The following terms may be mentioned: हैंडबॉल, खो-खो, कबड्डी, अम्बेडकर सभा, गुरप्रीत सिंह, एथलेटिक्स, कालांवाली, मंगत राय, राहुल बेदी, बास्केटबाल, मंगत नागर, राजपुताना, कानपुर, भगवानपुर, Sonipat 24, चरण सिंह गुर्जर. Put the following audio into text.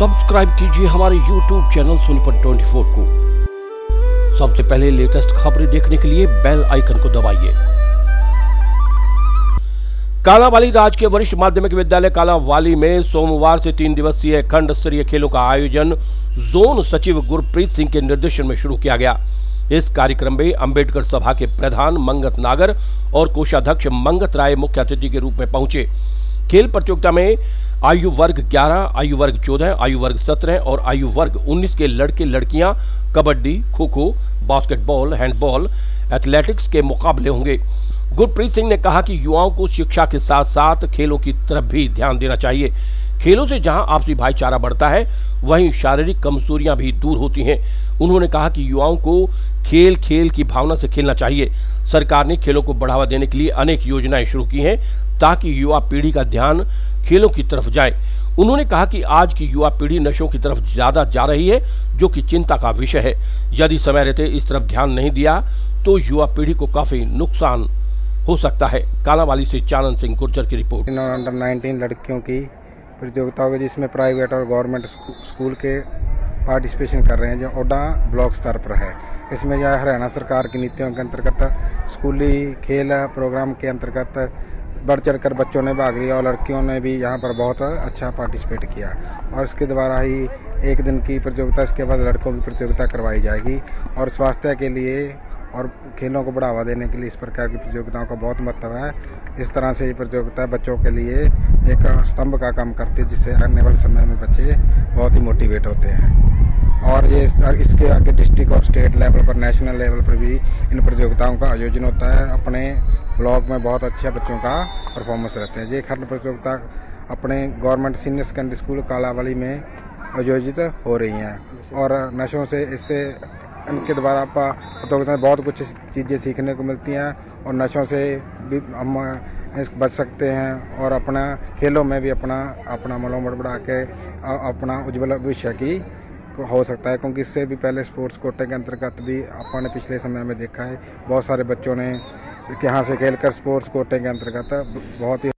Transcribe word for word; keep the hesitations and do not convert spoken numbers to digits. Subscribe कीजिए हमारे YouTube channel Sonipat चौबीस को। सबसे पहले लेटेस्ट खबरें देखने के लिए बेल आइकन को दबाइए। कालांवाली राज्य के वरिष्ठ माध्यमिक विद्यालय कालांवाली में सोमवार से तीन दिवसीय खंड स्तरीय खेलों का आयोजन जोन सचिव गुरप्रीत सिंह के निर्देशन में शुरू किया गया। इस कार्यक्रम में अम्बेडकर सभा के प्रधान मंगत नागर और कोषाध्यक्ष मंगत राय मुख्य अतिथि के रूप में पहुंचे। खेल प्रतियोगिता में आयु वर्ग ग्यारह, आयु वर्ग चौदह, आयु वर्ग सत्रह और आयु वर्ग उन्नीस के लड़के लड़कियां कबड्डी, kho kho, basketball, हैंडबॉल, एथलेटिक्स के मुकाबले होंगे। गुरप्रीत सिंह ने कहा कि युवाओं को शिक्षा के साथ साथ खेलों की तरफ भी ध्यान देना चाहिए। खेलों से जहां आपसी भाईचारा बढ़ता है, वहीं शारीरिक कमजोरियां भी दूर होती हैं। उन्होंने कहा कि युवाओं को खेल खेल की भावना से खेलना चाहिए। सरकार ने खेलों को बढ़ावा देने के लिए अनेक योजनाएं शुरू की हैं ताकि युवा पीढ़ी का ध्यान खेलों की तरफ जाए। उन्होंने कहा कि आज की युवा पीढ़ी नशों की तरफ ज्यादा जा रही है, जो कि चिंता का विषय है। यदि समय रहते इस तरफ ध्यान नहीं दिया तो युवा पीढ़ी को काफी नुकसान हो सकता है। कालांवाली से चरण सिंह गुर्जर की रिपोर्ट। अंडर नाइनटीन लड़कियों की प्रतियोगिता होगी, जिसमें प्राइवेट और गवर्नमेंट स्कूल के पार्टिसिपेशन कर रहे हैं, जो ओडा ब्लॉक स्तर पर है। इसमें जो हरियाणा सरकार की नीतियों के अंतर्गत स्कूली खेल प्रोग्राम के अंतर्गत बढ़ चढ़ कर बच्चों ने भाग लिया और लड़कियों ने भी यहाँ पर बहुत अच्छा पार्टिसिपेट किया। और इसके द्वारा ही एक दिन की प्रतियोगिता, इसके बाद लड़कों की प्रतियोगिता करवाई जाएगी। और स्वास्थ्य के लिए और खेलों को बढ़ावा देने के लिए इस प्रकार की प्रतियोगिताओं का बहुत महत्व है। इस तरह से ये प्रतियोगिता बच्चों के लिए एक स्तंभ का काम करती है, जिससे आने वाले समय में बच्चे बहुत ही मोटिवेट होते हैं। और ये इसके आगे डिस्ट्रिक्ट और स्टेट लेवल पर, नेशनल लेवल पर भी इन प्रतियोगिताओं का आयोजन होता है। अपने ब्लॉक में बहुत अच्छे बच्चों का परफॉर्मेंस रहते हैं। ये खंड प्रतियोगिता अपने government senior secondary school कालांवाली में आयोजित हो रही हैं। और नशों से, इससे, इनके द्वारा आप प्रतियोगिता में बहुत कुछ चीज़ें सीखने को मिलती हैं और नशों से भी हम बच सकते हैं। और अपना खेलों में भी अपना अपना मनोबल बढ़ा के अपना उज्ज्वल भविष्य की हो सकता है, क्योंकि इससे भी पहले स्पोर्ट्स कोटे के अंतर्गत भी आपने पिछले समय में देखा है बहुत सारे बच्चों ने यहाँ से खेलकर स्पोर्ट्स कोटे के अंतर्गत बहुत ही